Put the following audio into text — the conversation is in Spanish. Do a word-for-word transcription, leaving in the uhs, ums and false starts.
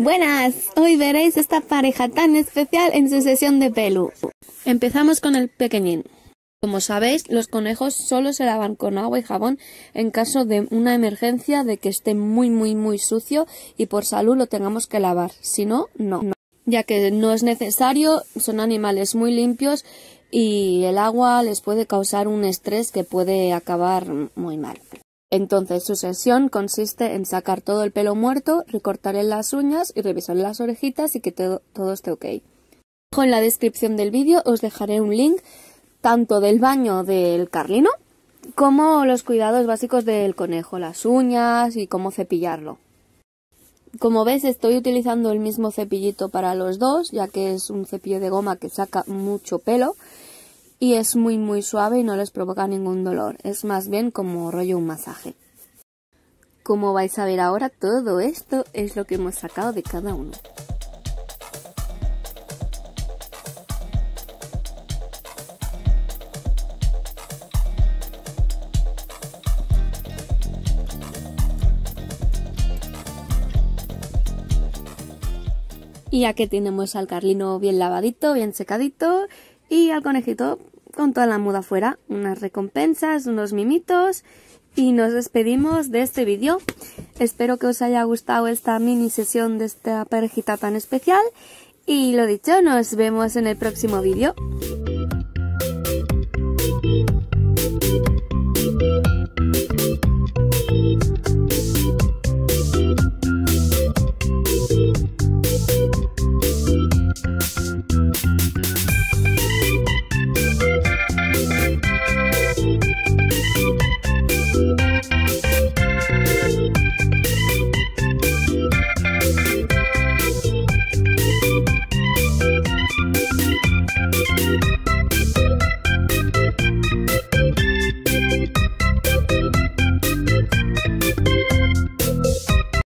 Buenas, hoy veréis esta pareja tan especial en su sesión de pelu. Empezamos con el pequeñín. Como sabéis, los conejos solo se lavan con agua y jabón en caso de una emergencia de que esté muy muy muy sucio y por salud lo tengamos que lavar, si no, no. Ya que no es necesario, son animales muy limpios y el agua les puede causar un estrés que puede acabar muy mal. Entonces su sesión consiste en sacar todo el pelo muerto, recortarle las uñas y revisar las orejitas y que todo, todo esté ok. Dejo en la descripción del vídeo os dejaré un link tanto del baño del carlino como los cuidados básicos del conejo, las uñas y cómo cepillarlo. Como veis estoy utilizando el mismo cepillito para los dos ya que es un cepillo de goma que saca mucho pelo. Y es muy muy suave y no les provoca ningún dolor, es más bien como rollo un masaje. Como vais a ver ahora, todo esto es lo que hemos sacado de cada uno. Y aquí tenemos al carlino bien lavadito, bien secadito. Y al conejito con toda la muda fuera, unas recompensas, unos mimitos y nos despedimos de este vídeo. Espero que os haya gustado esta mini sesión de esta parejita tan especial y lo dicho, nos vemos en el próximo vídeo.